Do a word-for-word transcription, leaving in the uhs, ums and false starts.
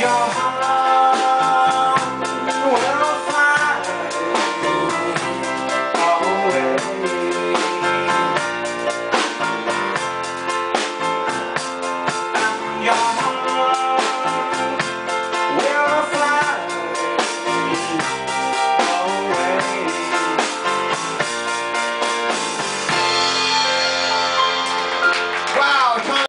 Yeah.